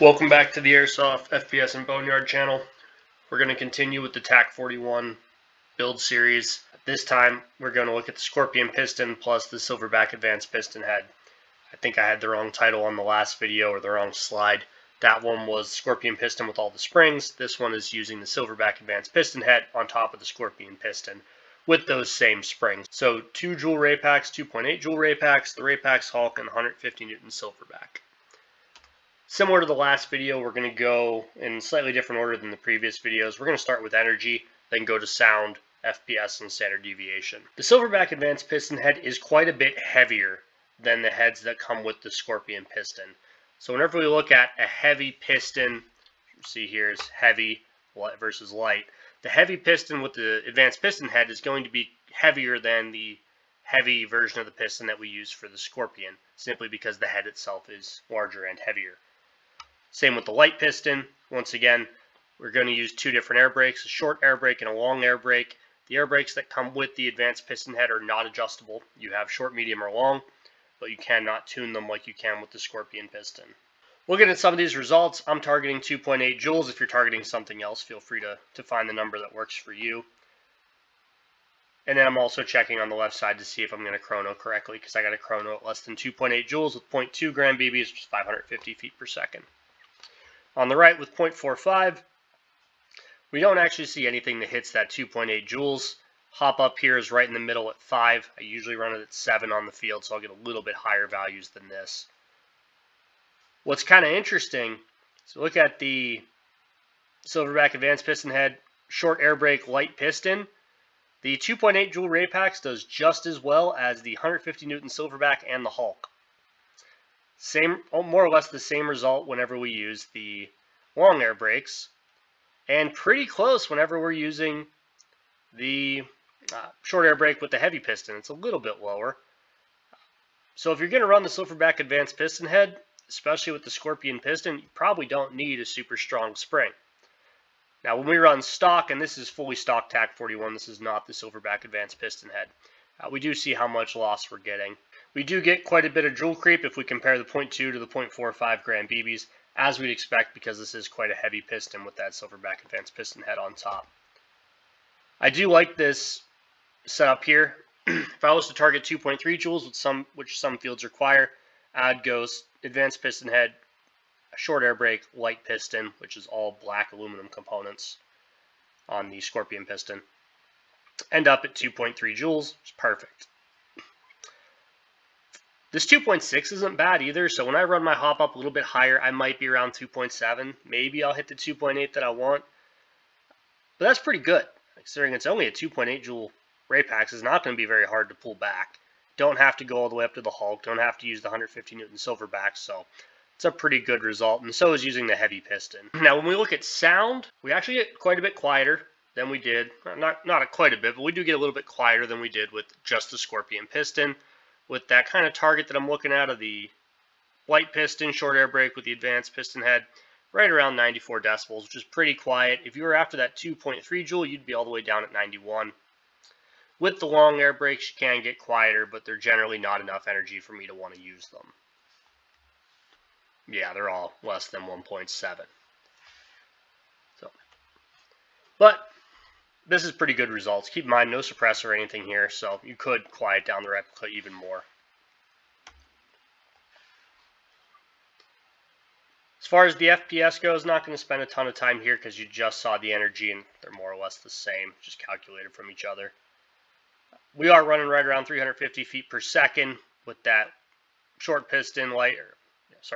Welcome back to the Airsoft FPS and Boneyard channel. We're going to continue with the TAC 41 build series. This time we're going to look at the Scorpion Piston plus the Silverback Advanced Piston Head. I think I had the wrong title on the last video or the wrong slide. That one was Scorpion Piston with all the springs. This one is using the Silverback Advanced Piston Head on top of the Scorpion Piston with those same springs. So 2 Joule Rapax, 2.8 Joule Rapax, the Rapax Hulk, and 150 Newton Silverback. Similar to the last video, we're going to go in slightly different order than the previous videos. We're going to start with energy, then go to sound, FPS, and standard deviation. The Silverback Advanced Piston Head is quite a bit heavier than the heads that come with the Scorpion Piston. So whenever we look at a heavy piston, you see here is heavy versus light. The heavy piston with the Advanced Piston Head is going to be heavier than the heavy version of the piston that we use for the Scorpion, simply because the head itself is larger and heavier. Same with the light piston. Once again, we're going to use two different air brakes, a short air brake and a long air brake. The air brakes that come with the Advanced Piston Head are not adjustable. You have short, medium, or long, but you cannot tune them like you can with the Scorpion Piston. Looking at some of these results, I'm targeting 2.8 joules. If you're targeting something else, feel free to find the number that works for you. And then I'm also checking on the left side to see if I'm going to chrono correctly, because I got a chrono at less than 2.8 joules with 0.2 gram BBs, which is 550 feet per second. On the right with 0.45, we don't actually see anything that hits that 2.8 joules. Hop up here is right in the middle at 5. I usually run it at 7 on the field, so I'll get a little bit higher values than this. What's kind of interesting is look at the Silverback Advanced Piston Head, short air brake, light piston. The 2.8 Joule Rapax does just as well as the 150 Newton Silverback and the Hulk. Same, more or less the same result whenever we use the long air brakes, and pretty close whenever we're using the short air brake with the heavy piston. It's a little bit lower. So if you're going to run the Silverback Advanced Piston Head, especially with the Scorpion Piston, you probably don't need a super strong spring. Now when we run stock, and this is fully stock TAC 41, this is not the Silverback Advanced Piston Head, we do see how much loss we're getting. We do get quite a bit of joule creep if we compare the 0.2 to the 0.45 gram BBs, as we'd expect, because this is quite a heavy piston with that Silverback Advanced Piston Head on top. I do like this setup here. If I was to target 2.3 joules, which some fields require, I'd go Advanced Piston Head, a short air brake, light piston, which is all black aluminum components on the Scorpion Piston. End up at 2.3 joules, which is perfect. This 2.6 isn't bad either, so when I run my hop up a little bit higher, I might be around 2.7. Maybe I'll hit the 2.8 that I want. But that's pretty good, considering it's only a 2.8 joule Rapax. It's not going to be very hard to pull back. Don't have to go all the way up to the Hulk. Don't have to use the 150 Newton Silverback, so it's a pretty good result. And so is using the heavy piston. Now, when we look at sound, we actually get quite a bit quieter than we did. Not quite a bit, but we do get a little bit quieter than we did with just the Scorpion Piston. With that kind of target that I'm looking at of the light piston, short air brake with the Advanced Piston Head, right around 94 decibels, which is pretty quiet. If you were after that 2.3 joule, you'd be all the way down at 91. With the long air brakes, you can get quieter, but they're generally not enough energy for me to want to use them. Yeah, they're all less than 1.7. So, but this is pretty good results. Keep in mind, no suppressor or anything here, so you could quiet down the replica even more. As far as the FPS goes, not going to spend a ton of time here because you just saw the energy and they're more or less the same, just calculated from each other. We are running right around 350 feet per second with that short piston,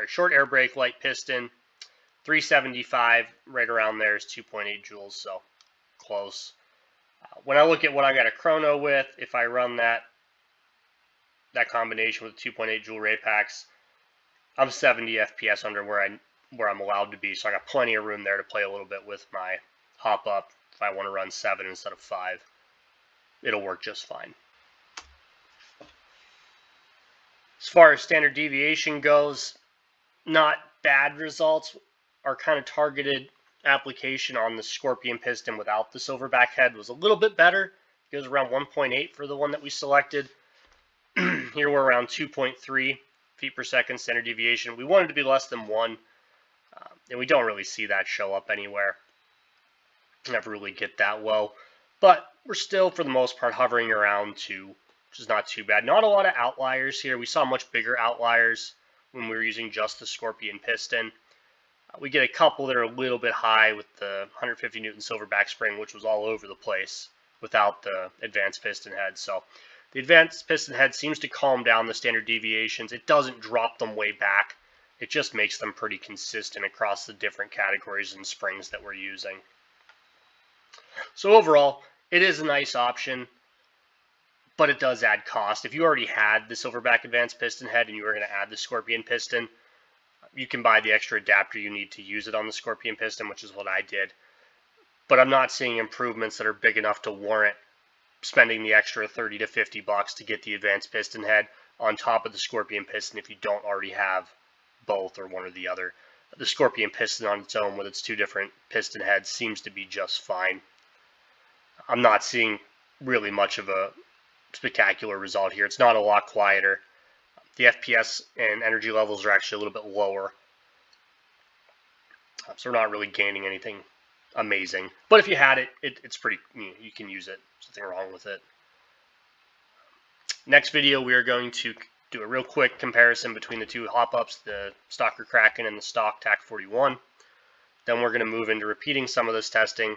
short air brake, light piston. 375, right around there is 2.8 joules, so close. When I look at what I got a chrono with, if I run that combination with 2.8 joule Rapax, I'm 70 FPS under where I'm allowed to be, so I got plenty of room there to play a little bit with my hop up. If I want to run 7 instead of 5, it'll work just fine. As far as standard deviation goes, not bad results. Our kind of targeted application on the Scorpion Piston without the Silverback head was a little bit better. It was around 1.8 for the one that we selected. Here we're around 2.3 feet per second standard deviation. We wanted to be less than 1. And we don't really see that show up anywhere. Never really get that low. But we're still, for the most part, hovering around 2, which is not too bad. Not a lot of outliers here. We saw much bigger outliers when we were using just the Scorpion piston. We get a couple that are a little bit high with the 150 Newton Silverback spring, which was all over the place without the advanced piston head. So the advanced piston head seems to calm down the standard deviations. It doesn't drop them way back. It just makes them pretty consistent across the different categories and springs that we're using. So overall, it is a nice option, but it does add cost. If you already had the Silverback Advanced Piston Head and you were going to add the Scorpion Piston, you can buy the extra adapter you need to use it on the Scorpion Piston, which is what I did. But I'm not seeing improvements that are big enough to warrant spending the extra $30 to $50 to get the Advanced Piston Head on top of the Scorpion Piston if you don't already have both or one or the other. The Scorpion Piston on its own with its 2 different piston heads seems to be just fine. I'm not seeing really much of a spectacular result here. It's not a lot quieter. The FPS and energy levels are actually a little bit lower. So we're not really gaining anything amazing. But if you had it, it's pretty, you can use it. There's nothing wrong with it. Next video, we are going to do a real quick comparison between the 2 hop-ups, the Stalker Kraken and the stock TAC 41. Then we're going to move into repeating some of this testing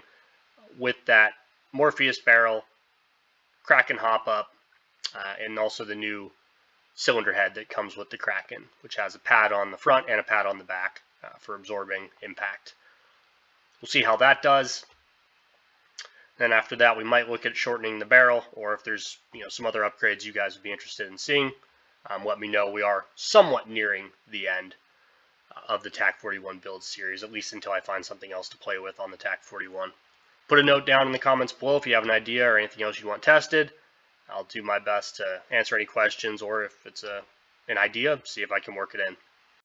with that Morpheus barrel, Kraken hop-up, and also the new cylinder head that comes with the Kraken, which has a pad on the front and a pad on the back for absorbing impact. We'll see how that does. Then after that, we might look at shortening the barrel, or if there's some other upgrades you guys would be interested in seeing, let me know. We are somewhat nearing the end of the TAC 41 build series, at least until I find something else to play with on the TAC 41. Put a note down in the comments below if you have an idea or anything else you want tested. I'll do my best to answer any questions, or if it's an idea, see if I can work it in.